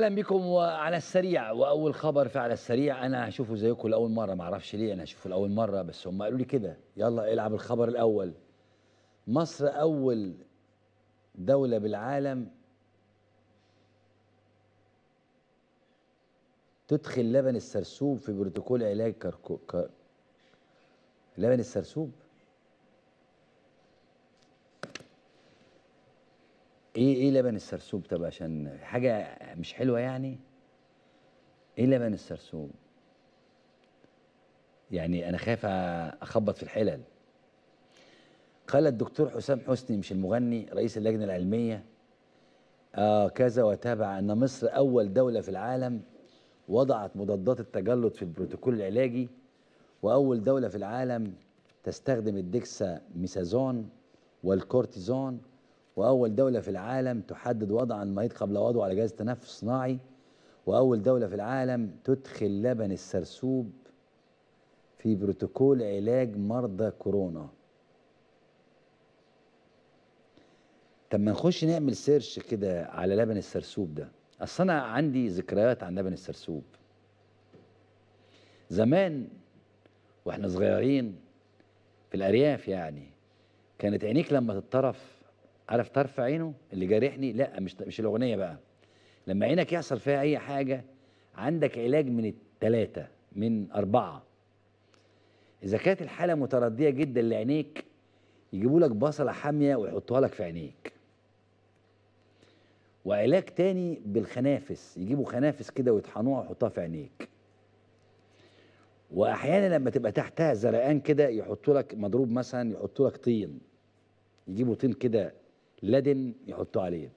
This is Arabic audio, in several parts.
اهلا بكم. وعلى السريع، واول خبر فعلى السريع انا هشوفه زيكم لاول مره، معرفش ليه انا هشوفه لاول مره بس هم قالوا لي كده، يلا العب الخبر الاول. مصر اول دوله بالعالم تدخل لبن السرسوب في بروتوكول علاج لبن السرسوب. ايه لبن السرسوب؟ طب عشان حاجه مش حلوه يعني؟ ايه لبن السرسوب؟ يعني انا خايف اخبط في الحلل. قال الدكتور حسام حسني، مش المغني، رئيس اللجنه العلميه كذا، وتابع ان مصر اول دوله في العالم وضعت مضادات التجلط في البروتوكول العلاجي، واول دوله في العالم تستخدم الديكساميثازون والكورتيزون، وأول دولة في العالم تحدد وضعا المريض قبل وضعه على جهاز تنفس صناعي، وأول دولة في العالم تدخل لبن السرسوب في بروتوكول علاج مرضى كورونا. طب ما نخش نعمل سيرش كده على لبن السرسوب ده، أصل أنا عندي ذكريات عن لبن السرسوب زمان وإحنا صغيرين في الأرياف. يعني كانت عينيك لما تتطرف، عارف طرف عينه اللي جارحني؟ لا، مش الاغنيه بقى. لما عينك يحصل فيها اي حاجه عندك علاج من 3 من 4. اذا كانت الحاله مترديه جدا لعينيك يجيبوا لك بصله حاميه ويحطوها لك في عينيك. وعلاج تاني بالخنافس، يجيبوا خنافس كده ويطحنوها ويحطوها في عينيك. واحيانا لما تبقى تحتها زرقان كده يحطوا لك مضروب، مثلا يحطوا لك طين، يجيبوا طين كده لدن يحطوه عليه.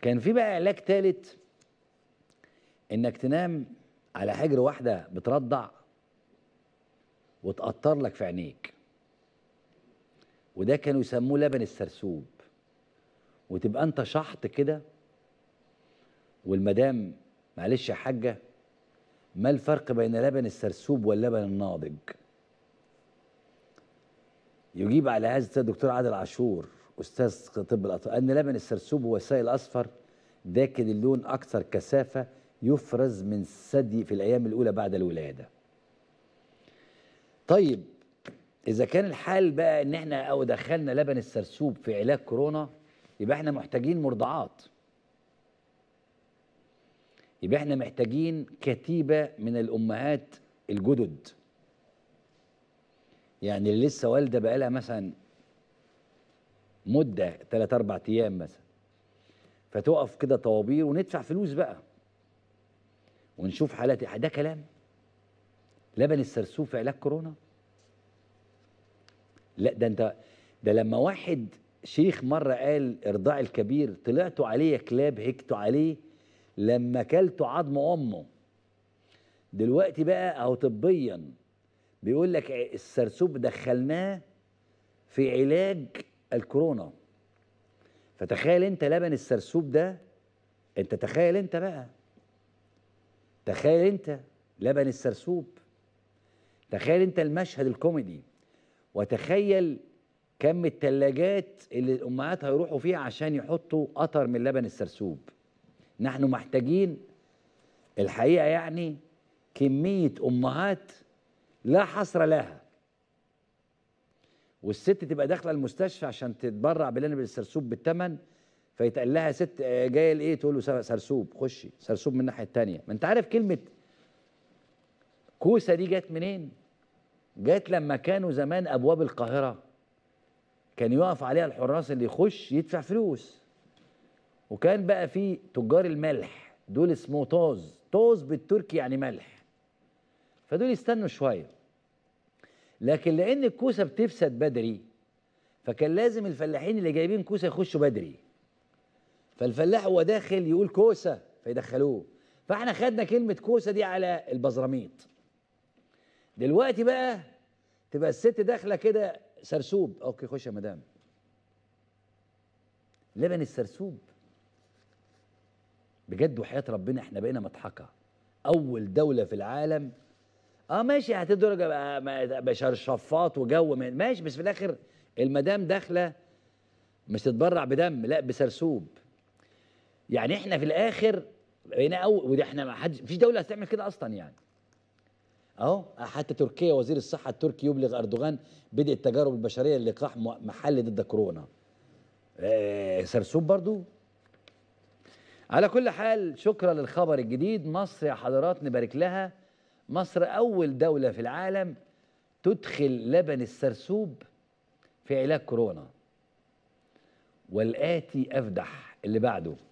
كان في بقى علاج ثالث، انك تنام على حجر واحده بترضع وتقطر لك في عينيك، وده كانوا يسموه لبن السرسوب. وتبقى انت شحط كده، والمدام معلش يا حاجه، ما الفرق بين لبن السرسوب واللبن الناضج؟ يجيب على هذا الدكتور عادل عشور استاذ طب الاطفال ان لبن السرسوب هو السائل الاصفر داكن اللون اكثر كثافه، يفرز من الثدي في الايام الاولى بعد الولاده. طيب اذا كان الحال بقى ان احنا او دخلنا لبن السرسوب في علاج كورونا، يبقى احنا محتاجين مرضعات، يبقى احنا محتاجين كتيبه من الامهات الجدد، يعني اللي لسه والده بقالها مثلا مده 3-4 ايام مثلا، فتقف كده طوابير وندفع فلوس بقى ونشوف حالات. ده كلام لبن السرسوب في علاج كورونا؟ لا، ده انت ده لما واحد شيخ مره قال ارضاع الكبير طلعتوا عليه يا كلاب، هجتوا عليه لما كلتوا عظم امه. دلوقتي بقى اهو طبيا بيقول لك السرسوب دخلناه في علاج الكورونا. فتخيل انت لبن السرسوب ده، انت تخيل انت بقى، تخيل انت لبن السرسوب، تخيل انت المشهد الكوميدي، وتخيل كم الثلاجات اللي الامهات هيروحوا فيها عشان يحطوا قطر من لبن السرسوب. نحن محتاجين الحقيقه يعني كميه امهات لا حصر لها، والست تبقى داخله المستشفى عشان تتبرع بلبن السرسوب بالثمن، فيتقال لها ست جايه لايه؟ تقول له سرسوب. خشي سرسوب من الناحيه الثانيه. ما انت عارف كلمه كوسه دي جت منين؟ جت لما كانوا زمان ابواب القاهره كان يقف عليها الحراس، اللي يخش يدفع فلوس، وكان بقى في تجار الملح، دول اسمه طوز، طوز بالتركي يعني ملح، فدول يستنوا شويه. لكن لان الكوسه بتفسد بدري فكان لازم الفلاحين اللي جايبين كوسه يخشوا بدري، فالفلاح هو داخل يقول كوسه فيدخلوه. فاحنا خدنا كلمه كوسه دي على البزراميط. دلوقتي بقى تبقى الست داخله كده سرسوب، اوكي خش يا مدام. لبن السرسوب بجد وحياه ربنا احنا بقينا مضحكه. اول دوله في العالم، ماشي هتدرج بقى شرشفات وجو ماشي، بس في الاخر المدام داخله مش تتبرع بدم، لا بسرسوب. يعني احنا في الاخر بقينا قوي، وده احنا ما حدش، مفيش دوله هتعمل كده اصلا يعني. اهو حتى تركيا وزير الصحه التركي يبلغ اردوغان بدء التجارب البشريه للقاح محلي ضد كورونا. سرسوب برضو. على كل حال شكرا للخبر الجديد. مصر يا حضرات نبارك لها، مصر اول دوله في العالم تدخل لبن السرسوب في علاج كورونا. والآتي أفدح اللي بعده.